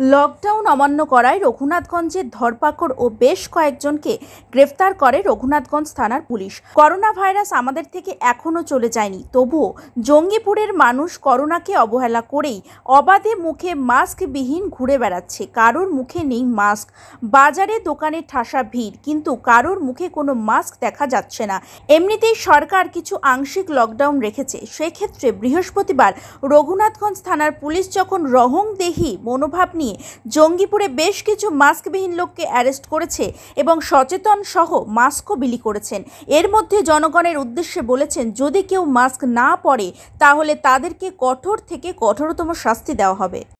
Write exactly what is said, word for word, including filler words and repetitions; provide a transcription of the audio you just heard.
Lockdown अमान्य कराय रघुनाथगंजे धरपाकड़ और बेश कयेकजनके ग्रेफ्तार करे रघुनाथगंज थानार पुलिश। करोना भाइरास आमादेर थेके एखोनो चले जायनि, तबुओ जंगीपुरेर मानुष करोनाके अवहेला करेई अबाधे मुखे मास्क विहीन घुरे बेड़ाচ্ছে। कारोर मुखे नेই मास्क, बाजारे दोकाने ठासा ভিড়, किन्तु कारोर मुखे कोनो मास्क देखा যাচ্ছে না। এমনিতেই सरकार किछु आंशिक लकडाउन रेखेছে, সেই ক্ষেত্রে बृहस्पतिवार रघुनाथगंज थानार पुलिश যখন রহংদেহি মনোভাব जंगीपुरे बेश किछु मास्कविहीन लोकके अरेस्ट करेছে এবং সচেতন সহ মাস্কও বিলি করেছেন। এর মধ্যে জনগণের উদ্দেশ্যে বলেছেন, যদি কেউ মাস্ক না পরে তাহলে তাদেরকে কঠোর থেকে কঠোরতম শাস্তি দেওয়া হবে।